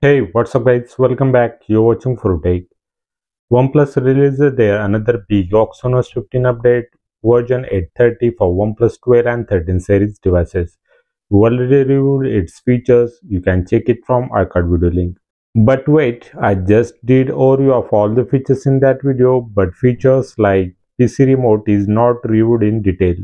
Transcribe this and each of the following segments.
Hey, what's up guys, welcome back. You're watching 4U Tech. OnePlus released their another big OxygenOS 15 update version 8.30 for OnePlus 12 and 13 series devices. We already reviewed its features. You can check it from archive video link. But wait, I just did overview of all the features in that video, but features like PC remote is not reviewed in detail.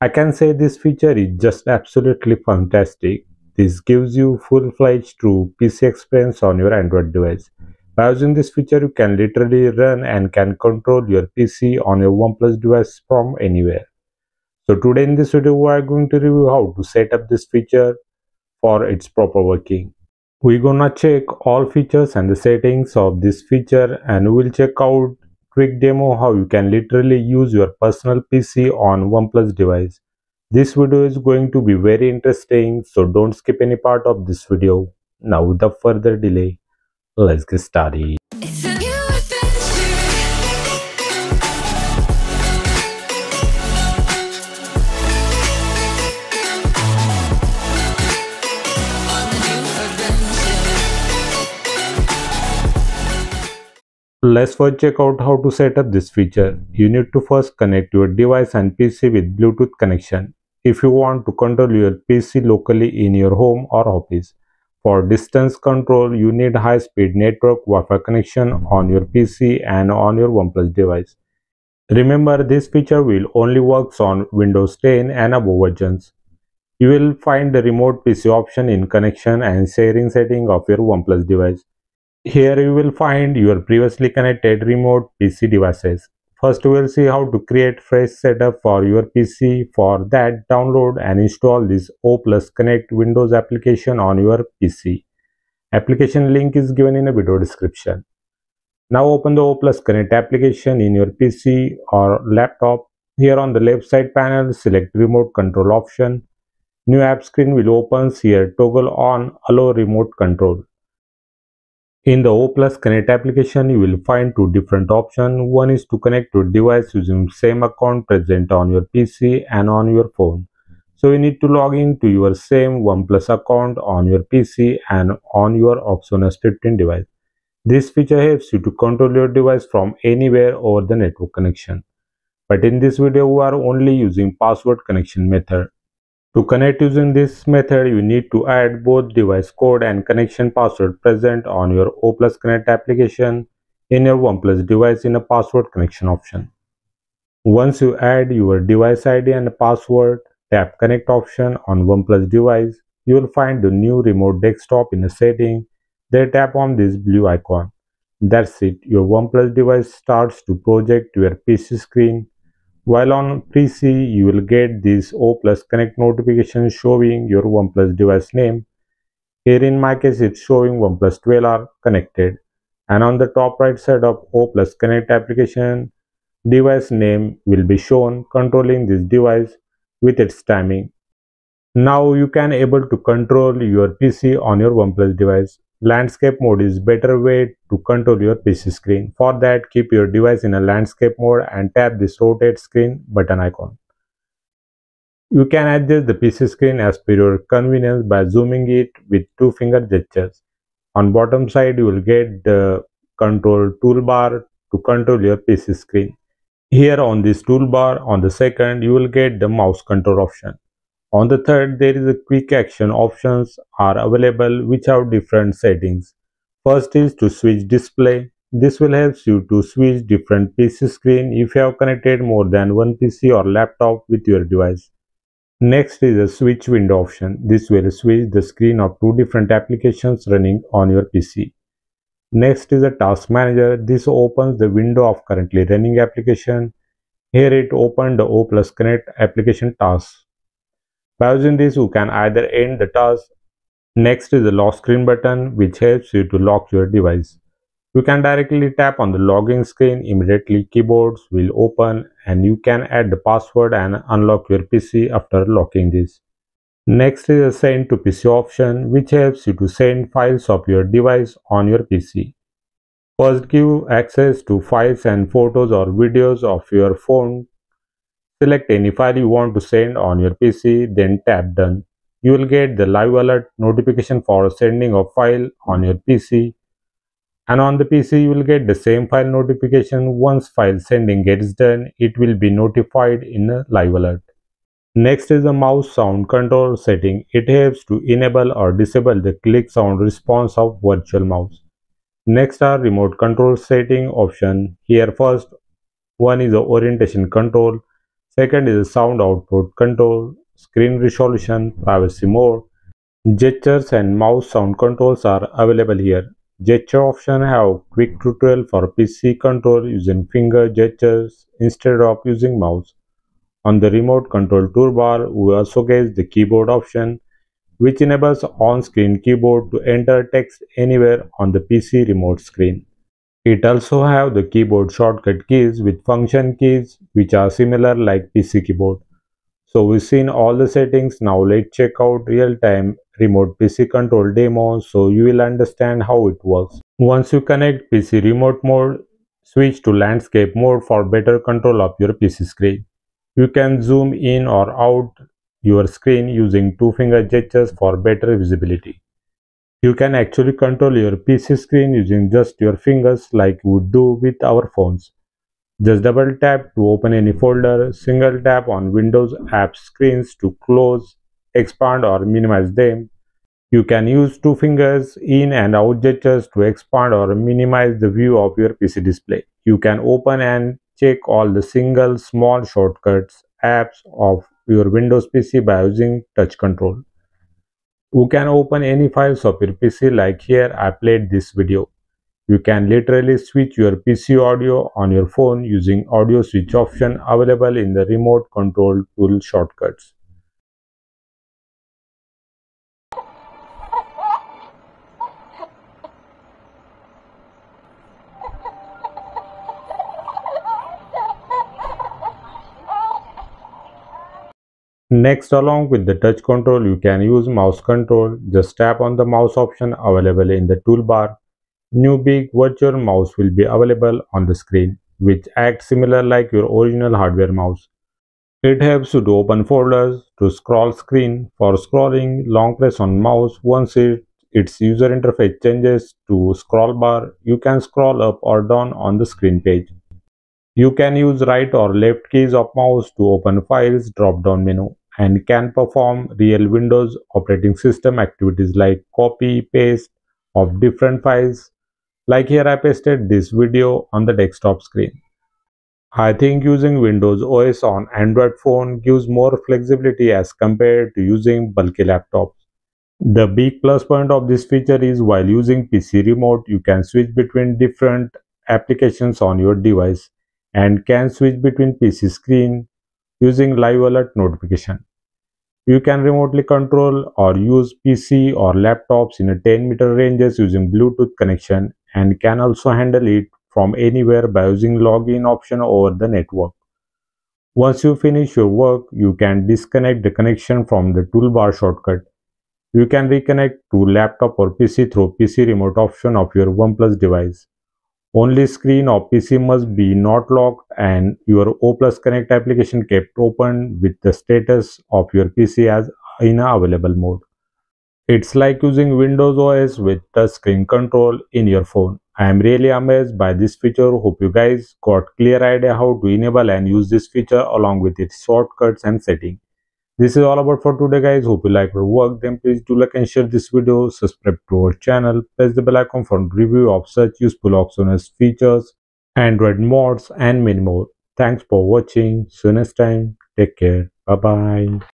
I can say this feature is just absolutely fantastic. This gives you full-fledged true PC experience on your Android device. By using this feature, you can literally run and can control your PC on your OnePlus device from anywhere. So today in this video, we are going to review how to set up this feature for its proper working. We're gonna check all features and the settings of this feature, and we'll check out quick demo how you can literally use your personal PC on OnePlus device. This video is going to be very interesting, so don't skip any part of this video. Now without further delay, let's get started. It's a new adventure. Let's first check out how to set up this feature. You need to first connect your device and PC with Bluetooth connection if you want to control your PC locally in your home or office. For distance control, you need high-speed network Wi-Fi connection on your PC and on your OnePlus device. Remember, this feature will only work on Windows 10 and above versions. You will find the remote PC option in connection and sharing setting of your OnePlus device. Here you will find your previously connected remote PC devices. First, we will see how to create fresh setup for your PC. For that, download and install this OnePlus Connect Windows application on your PC. Application link is given in a video description. Now open the OnePlus Connect application in your PC or laptop. Here on the left side panel, select remote control option. New app screen will open. Here, toggle on allow remote control. In the OnePlus Connect application, you will find two different options. One is to connect to device using same account present on your PC and on your phone. So you need to log in to your same OnePlus account on your PC and on your OxygenOS 15 device. This feature helps you to control your device from anywhere over the network connection. But in this video, we are only using password connection method. To connect using this method, you need to add both device code and connection password present on your OnePlus Connect application in your OnePlus device in a password connection option. Once you add your device ID and password, tap Connect option on OnePlus device. You will find the new remote desktop in the setting. Then tap on this blue icon. That's it. Your OnePlus device starts to project to your PC screen. While on PC, you will get this OnePlus Connect notification showing your OnePlus device name. Here in my case, it's showing OnePlus 12R connected. And on the top right side of OnePlus Connect application, device name will be shown, controlling this device with its timing. Now you can able to control your PC on your OnePlus device. Landscape mode is better way to control your PC screen. For that, keep your device in a landscape mode and tap this rotate screen button icon. You can adjust the PC screen as per your convenience by zooming it with two finger gestures. On bottom side, you will get the control toolbar to control your PC screen. Here on this toolbar, on the second, you will get the mouse control option. On the third, there is a quick action options are available which have different settings. First is to switch display. This will help you to switch different PC screen if you have connected more than one PC or laptop with your device. Next is a switch window option. This will switch the screen of two different applications running on your PC. Next is a task manager. This opens the window of currently running application. Here it opened the OnePlus Connect application tasks. By using this, you can either end the task. Next is the lock screen button, which helps you to lock your device. You can directly tap on the login screen. Immediately, keyboards will open and you can add the password and unlock your PC after locking this. Next is the send to PC option, which helps you to send files of your device on your PC. First, give access to files and photos or videos of your phone. Select any file you want to send on your PC, then tap done. you will get the live alert notification for sending a file on your PC, and on the PC you will get the same file notification. Once file sending gets done, it will be notified in a live alert. Next is the mouse sound control setting. It helps to enable or disable the click sound response of virtual mouse. Next are remote control setting option. Here first one is the orientation control, second is the sound output control, screen resolution, privacy mode. Gestures and mouse sound controls are available here. Gesture option have quick tutorial for PC control using finger gestures instead of using mouse. On the remote control toolbar, we also get the keyboard option, which enables on-screen keyboard to enter text anywhere on the PC remote screen. It also have the keyboard shortcut keys with function keys, which are similar like PC keyboard. So we've seen all the settings. Now let's check out real-time remote PC control demo, so you will understand how it works. Once you connect PC remote mode, switch to landscape mode for better control of your PC screen. You can zoom in or out your screen using two-finger gestures for better visibility. You can actually control your PC screen using just your fingers like we do with our phones. Just double tap to open any folder, single tap on Windows app screens to close, expand or minimize them. You can use two fingers in and out gestures to expand or minimize the view of your PC display. You can open and check all the single small shortcuts apps of your Windows PC by using touch control. You can open any files of your PC, like here I played this video. You can literally switch your PC audio on your phone using audio switch option available in the remote control tool shortcuts. Next, along with the touch control, you can use mouse control. Just tap on the mouse option available in the toolbar. New big virtual mouse will be available on the screen, which acts similar like your original hardware mouse. It helps you to open folders, to scroll screen. For scrolling, long press on mouse. Once its user interface changes to scroll bar, you can scroll up or down on the screen page. You can use right or left keys of mouse to open files drop-down menu, and can perform real Windows operating system activities like copy, paste of different files. Like here I pasted this video on the desktop screen. I think using Windows OS on Android phone gives more flexibility as compared to using bulky laptops. The big plus point of this feature is while using PC remote, you can switch between different applications on your device and can switch between PC screen using live alert notification. You can remotely control or use PC or laptops in a 10-meter ranges using Bluetooth connection, and can also handle it from anywhere by using login option over the network. Once you finish your work, you can disconnect the connection from the toolbar shortcut. You can reconnect to laptop or PC through PC remote option of your OnePlus device. Only screen or PC must be not locked, and your OnePlus Connect application kept open with the status of your PC as in available mode. It's like using Windows OS with touchscreen control in your phone. I am really amazed by this feature. Hope you guys got clear idea how to enable and use this feature along with its shortcuts and settings. This is all about for today guys. Hope you like our work. Then please do like and share this video, subscribe to our channel, press the bell icon for review of such useful OxygenOS features, Android mods and many more. Thanks for watching. See you next time. Take care. Bye bye.